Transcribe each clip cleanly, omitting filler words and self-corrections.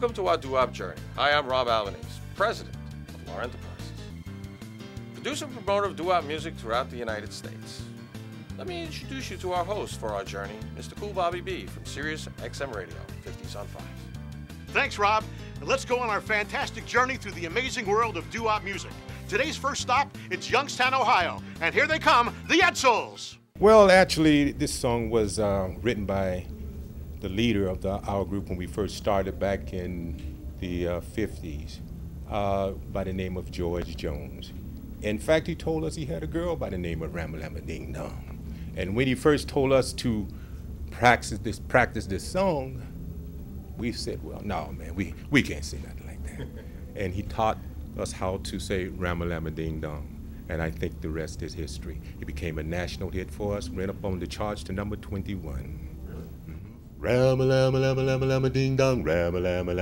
Welcome to our doo-wop journey. Hi, I'm Rob Albanese, president of LAR Enterprises, producer and promoter of doo-wop music throughout the United States. Let me introduce you to our host for our journey, Mr. Cool Bobby B from Sirius XM Radio, 50s on 5. Thanks, Rob. And let's go on our fantastic journey through the amazing world of doo-wop music. Today's first stop, it's Youngstown, Ohio. And here they come, the Edsels. Well, actually, this song was written by the leader of our group when we first started back in the 50s by the name of George Jones. In fact, he told us he had a girl by the name of Ramalama Ding Dong. And when he first told us to practice this song, we said, well, no, man, we can't say nothing like that. And he taught us how to say Ramalama Ding Dong. And I think the rest is history. It became a national hit for us, went up on the charts to number 21. Ramalama ding dong, ramalama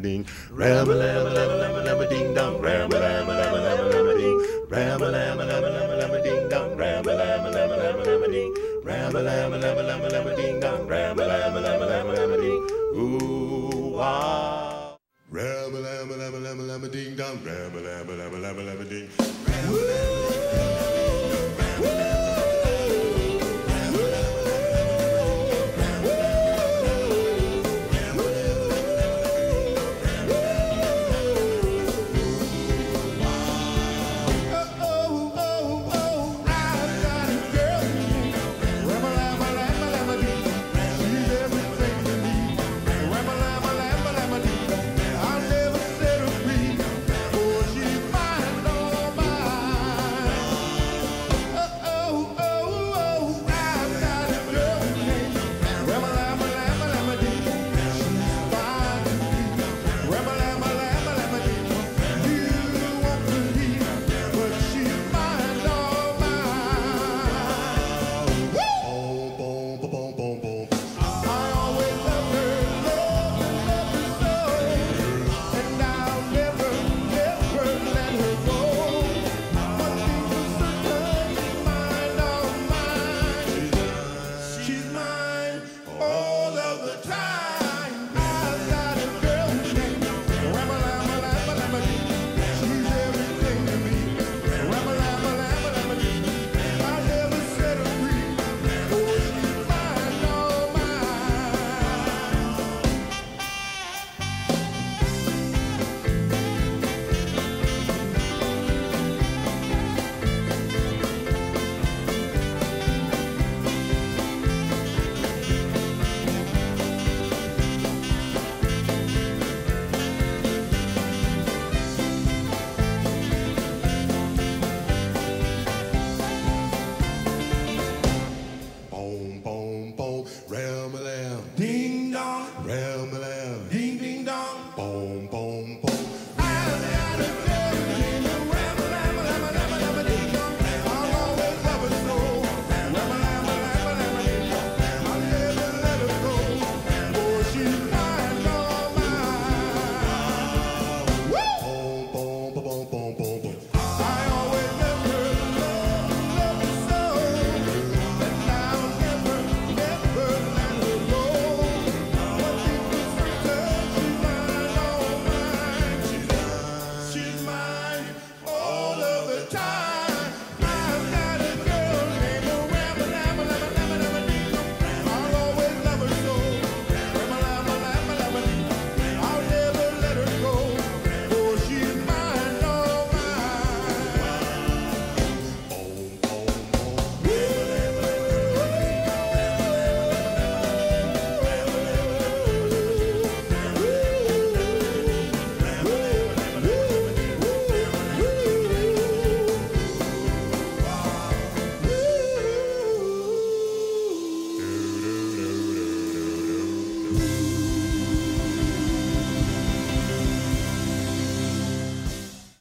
ding, ramalama ding dong, ramalama ding, ramalama ding dong, ramalama ding, ramalama ding dong, ramalama ding. Ooh ah. Ramalama ding dong, ramalama ding.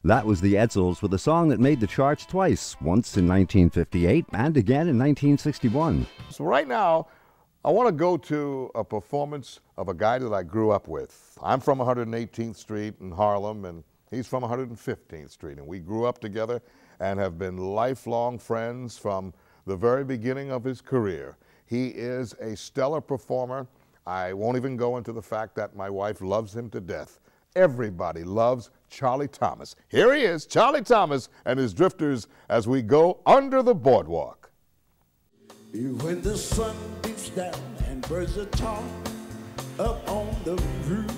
That was the Edsels with a song that made the charts twice, once in 1958 and again in 1961. So right now, I want to go to a performance of a guy that I grew up with. I'm from 118th Street in Harlem, and he's from 115th Street, and we grew up together and have been lifelong friends from the very beginning of his career. He is a stellar performer. I won't even go into the fact that my wife loves him to death. Everybody loves Charlie Thomas. Here he is, Charlie Thomas and his Drifters, as we go under the boardwalk. When the sun beats down and birds are talking up on the roof,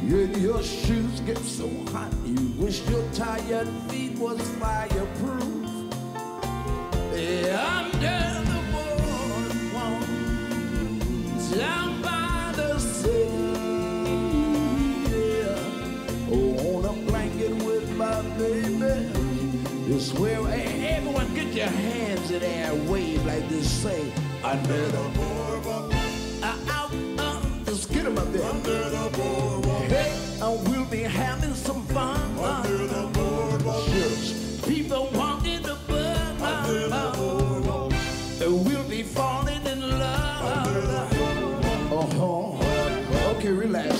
and your shoes get so hot you wish your tired feet was fireproof. Yeah, I'm down the boardwalk, down by the sea. It's where everyone get your hands in there and wave like this, say, under the boardwalk. Just get them up there. Under the boardwalk. Hey, we'll be having some fun. Under the boardwalk. Sure. People walking the boardwalk. Under the boardwalk. We'll be falling in love. Under the boardwalk. Uh-huh. Okay, relax.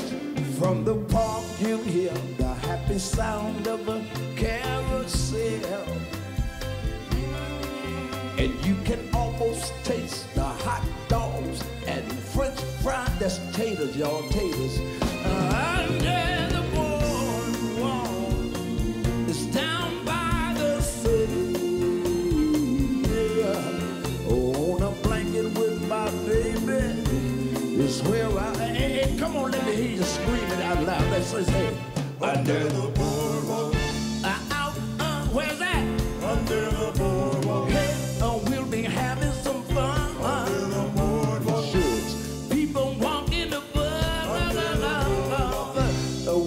From the park you hear the happy sound of a carousel, and you can almost taste the hot dogs and French fries. That's taters, y'all, taters. Under the boardwalk, it's down by the city. Yeah. Oh, on a blanket with my baby, it's where I am. Hey, come on, let me hear you screaming out loud. Let's say, under the boardwalk. Where's that? Under the boardwalk. Hey, we'll be having some fun. Under the boardwalk. Sure. People walking the boardwalk.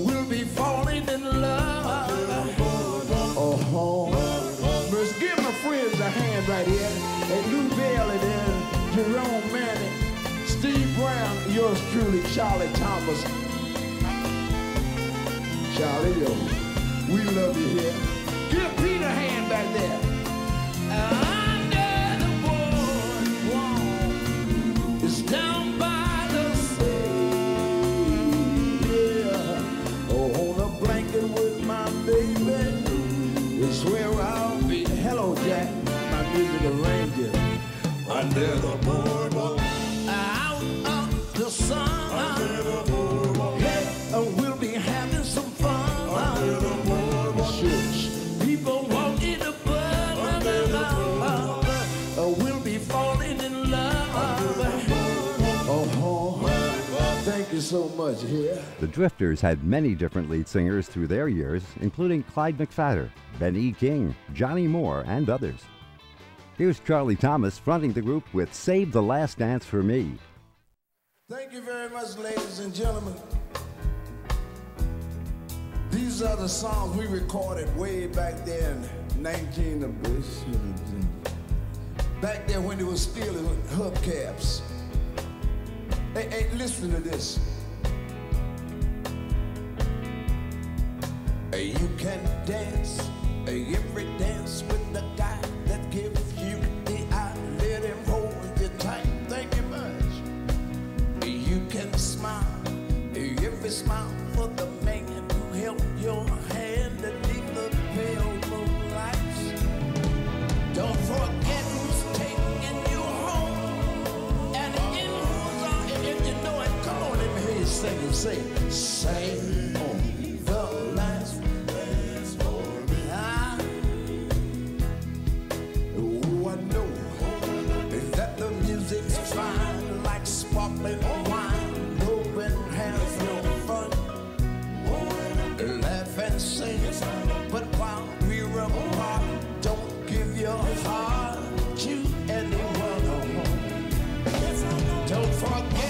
We'll be falling in love. Under the boardwalk. Uh-huh. Let's give my friends a hand right here. Hey, Lou Bailey there, Jerome Manning, Steve Brown, yours truly, Charlie Thomas. Charlie, yo, we love you here. Give Peter a hand back there. Under the boardwalk, it's down by the sea. Yeah. Oh, on a blanket with my baby, it's where I'll be. Hello, Jack, my musical ranger. Under the boardwalk, out of the sun. Under the boardwalk, hey, we'll be having some fun. Under the boardwalk, sure. So much here. Yeah. The Drifters had many different lead singers through their years, including Clyde McPhatter, Ben E. King, Johnny Moore, and others. Here's Charlie Thomas fronting the group with Save the Last Dance for Me. Thank you very much, ladies and gentlemen. These are the songs we recorded way back there in back there when they were stealing hubcaps. Hey, listen to this. You can dance every dance with the guy that gives you the eye. Let him hold you tight. Thank you much. You can smile every smile for the man who held your hand beneath the pale moonlight. Don't forget. Sing, sing, sing on the last dance for me. Oh, I know that the music's fine, like sparkling wine. Go and have your fun, laugh and sing. But while we're apart, don't give your heart to anyone. Don't forget.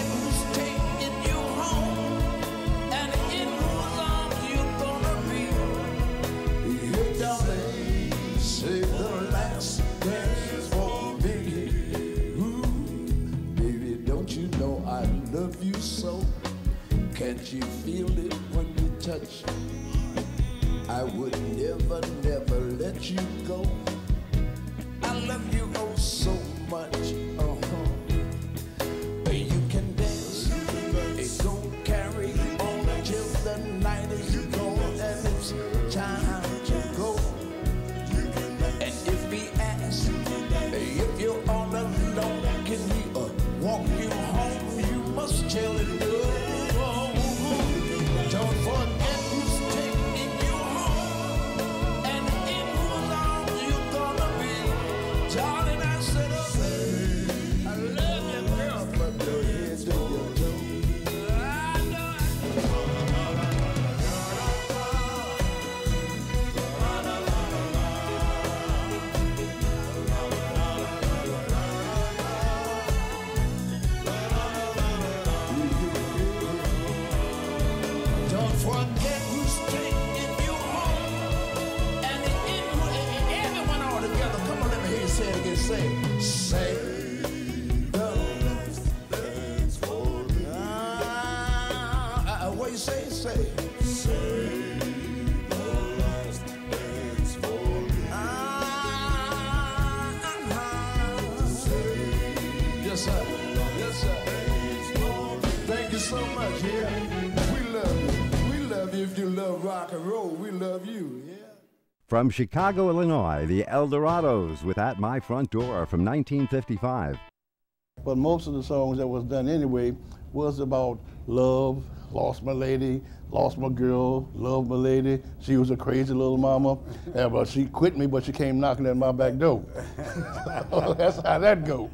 Can't you feel it when you touch? I would never, never let you go. I love you oh so much. Uh-huh. You can dance, it's gonna carry on till the night is gone and it's time to go. And if we ask, if you're all alone, can we walk forget who's taking you home. And the inward and everyone all together. Come on, let me hear you say it again. Say, say. From Chicago, Illinois, the El Dorados with At My Front Door from 1955. But most of the songs that was done anyway was about love, lost my lady, lost my girl, love my lady, she was a crazy little mama, but she quit me, but she came knocking at my back door. That's how that go.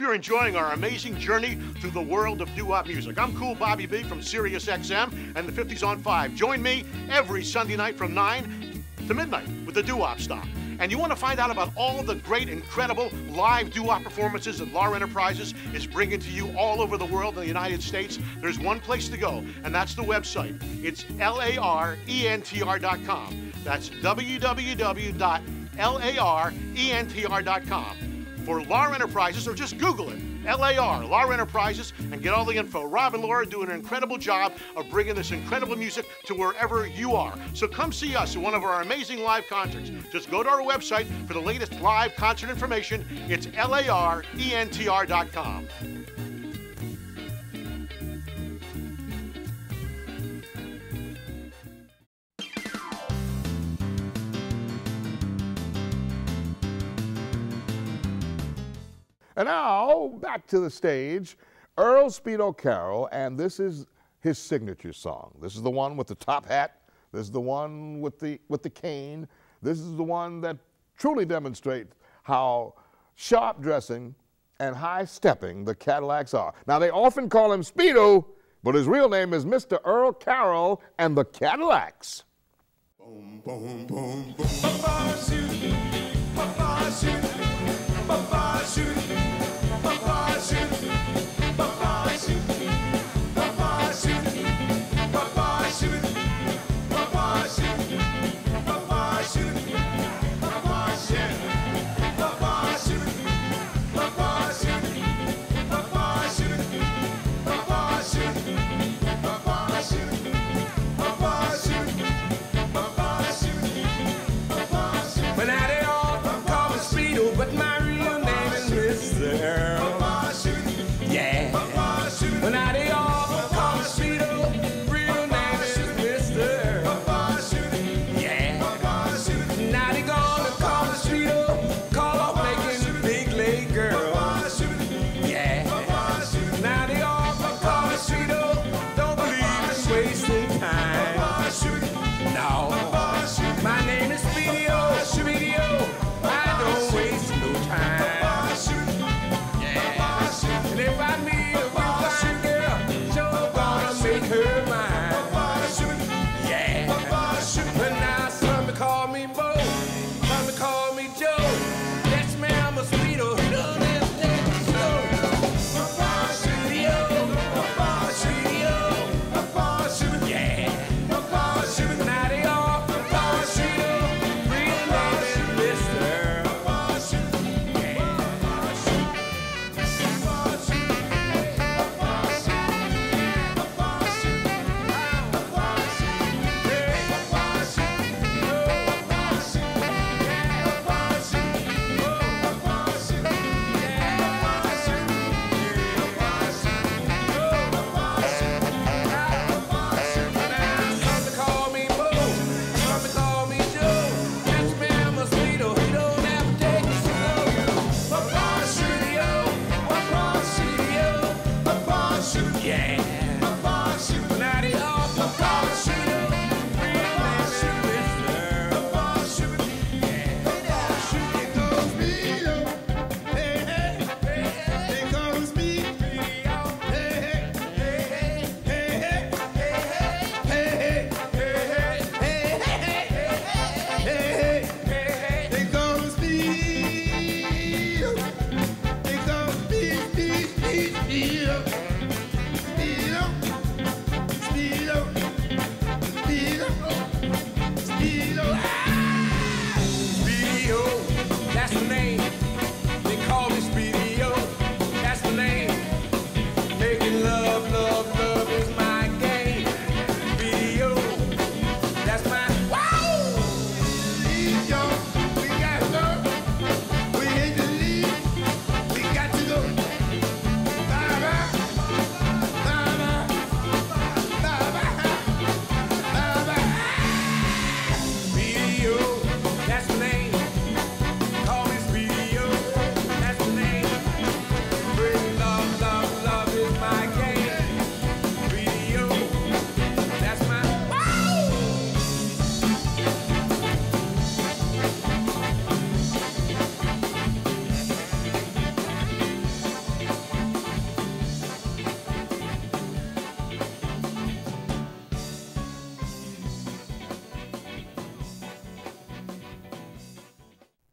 You're enjoying our amazing journey through the world of doo-wop music. I'm Cool Bobby B from Sirius XM and the 50s on 5. Join me every Sunday night from 9 to midnight with the doo-wop stop. And you want to find out about all the great, incredible live doo-wop performances that LAR Enterprises is bringing to you all over the world in the United States. There's one place to go, and that's the website. It's LARENTR.com. That's www.LARENTR.com. For LAR Enterprises, or just Google it, LAR, LAR Enterprises, and get all the info. Rob and Laura do an incredible job of bringing this incredible music to wherever you are. So come see us at one of our amazing live concerts. Just go to our website for the latest live concert information. It's LARENTR.com. And now, back to the stage, Earl Speedo Carroll, and this is his signature song. This is the one with the top hat. This is the one with the cane. This is the one that truly demonstrates how sharp dressing and high stepping the Cadillacs are. Now, they often call him Speedo, but his real name is Mr. Earl Carroll and the Cadillacs. Boom, boom, boom, boom. Papa shoot, papa shoot, papa shoot. Papa shoot, papa shoot.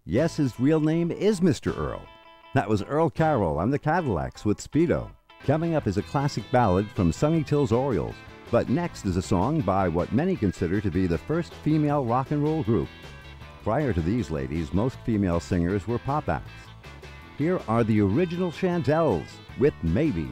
Yes, his real name is Mr. Earl. That was Earl Carroll on the Cadillacs with Speedo. Coming up is a classic ballad from Sonny Till's Orioles. But next is a song by what many consider to be the first female rock and roll group. Prior to these ladies, most female singers were pop acts. Here are the original Chantels with Maybe.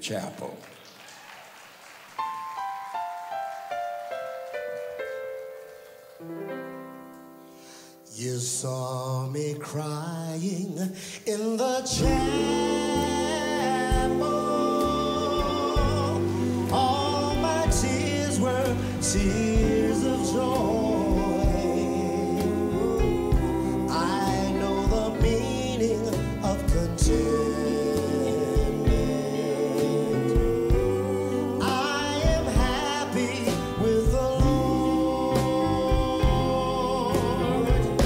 Chapel. You saw me crying in the chapel. tears of joy. I know the meaning of contentment. I am happy with the Lord.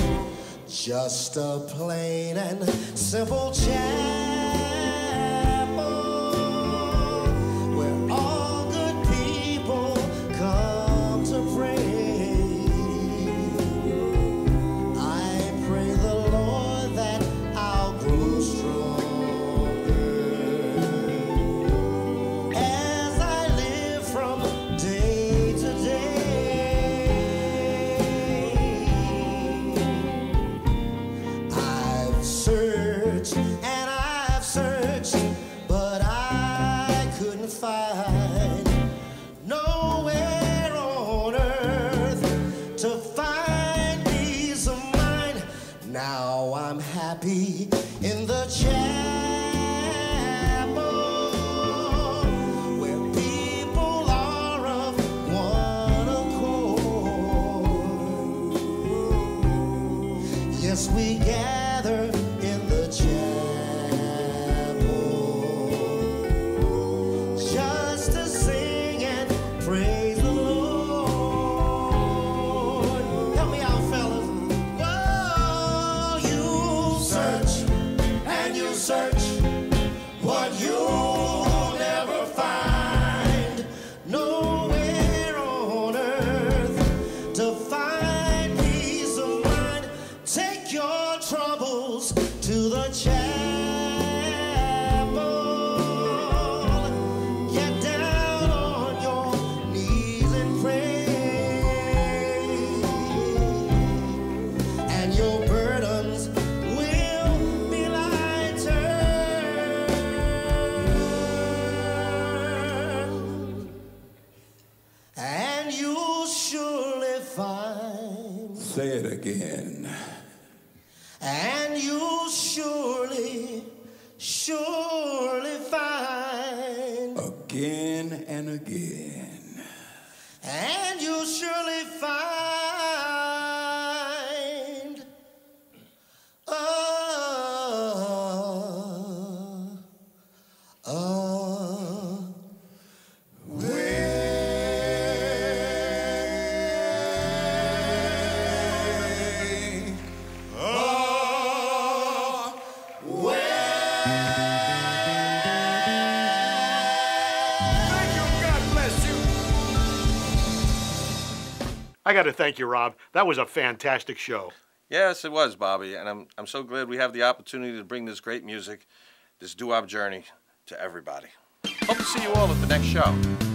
Just a plain and simple chant. I got to thank you, Rob. That was a fantastic show. Yes, it was, Bobby, and I'm so glad we have the opportunity to bring this great music, this doo-wop journey, to everybody. Hope to see you all at the next show.